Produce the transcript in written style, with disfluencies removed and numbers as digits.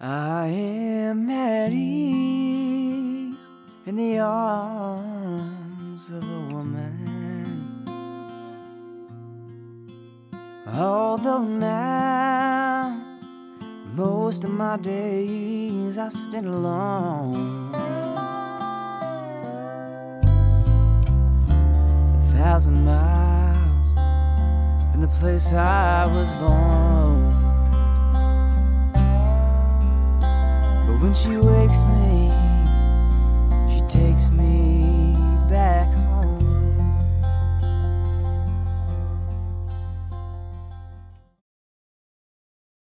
I am at ease in the arms of a woman, although now most of my days I spend alone. 1,000 miles from the place I was born. But when she wakes me